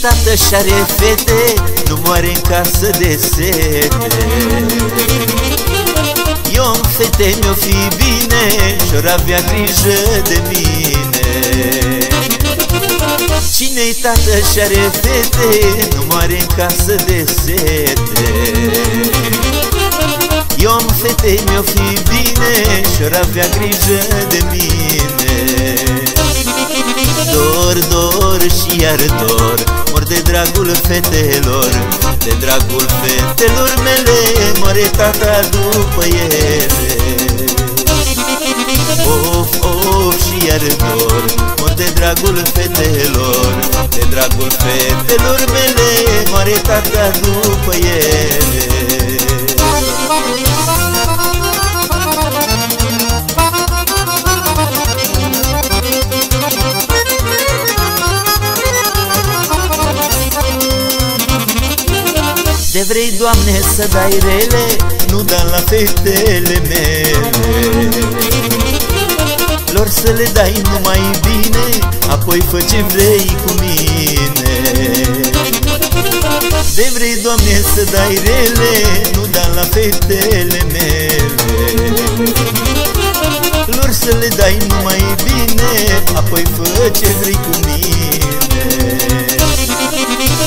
tată și-are fete, nu moare în casă de sete. Eu am fete, mi-o fi bine și-or avea grijă de mine. Cine-i tată și-are fete, nu moare în casă de sete. Eu am fete, mi-o fi bine și-or avea grijă de mine. Dor, dor și iar dor, mor de dragul fetelor, de dragul fetelor mele, moare tata după ele. Of, of și iar dor, mor de dragul fetelor, de dragul fetelor mele, moare tata după ele. De vrei, Doamne, să dai rele, nu da la fetele mele. Lor să le dai numai bine, apoi fă ce vrei cu mine. De vrei, Doamne, să dai rele, nu da la fetele mele. Lor să le dai numai bine, apoi fă ce vrei cu mine.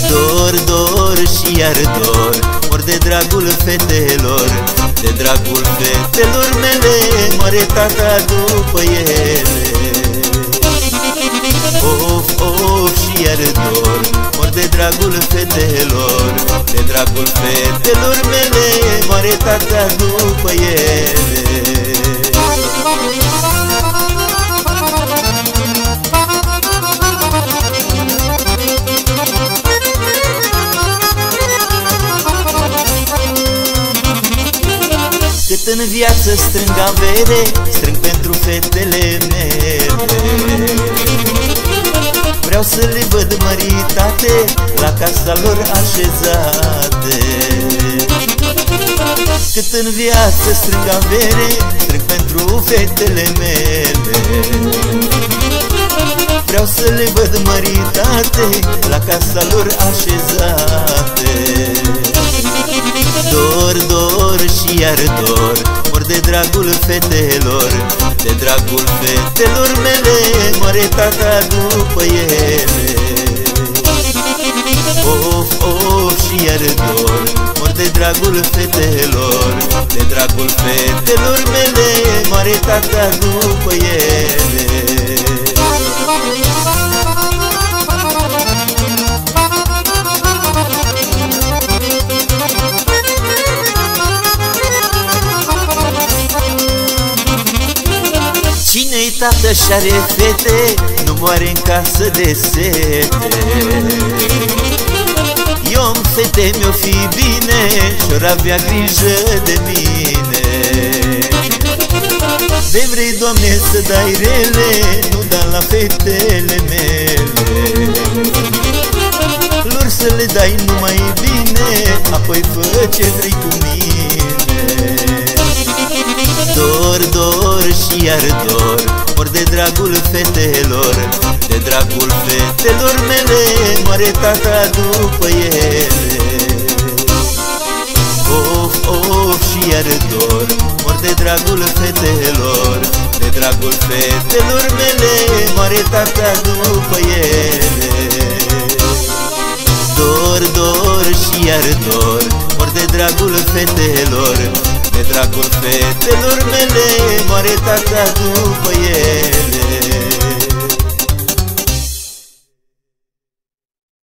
Dor, dor și iar dor, mor de dragul fetelor, de dragul fetelor mele, moare tata după ele. Of, of și iar dor, mor de dragul fetelor, de dragul fetelor mele, moare tata după ele. Cât în viață strâng avere, strâng pentru fetele mele. Vreau să le văd măritate, la casa lor așezate. Cât în viață strâng avere, strâng pentru fetele mele. Vreau să le văd măritate, la casa lor așezate. Dor, dor și iar dor, mor de dragul fetelor, de dragul fetelor mele, moare tata după ele. Of, of și iar dor, mor de dragul fetelor, de dragul fetelor mele, moare tata după ele. Cine-i tată și-are fete, nu moare în casă de sete. Eu am fete, mi-o fi bine și-or avea grijă de mine. De vrei, Doamne, să dai rele, nu da la fetele mele. Lor să le dai numai bine, apoi fă ce vrei cu mine. Dor, dor și iar dor, mor de dragul fetelor, de dragul fetelor mele, moare tata după ele. Of, of și iar dor, mor de dragul fetelor, de dragul fetelor mele, moare tata după ele. Dor, dor și iar dor, mor de dragul fetelor, de dragul fetelor mele, moare tata după ele.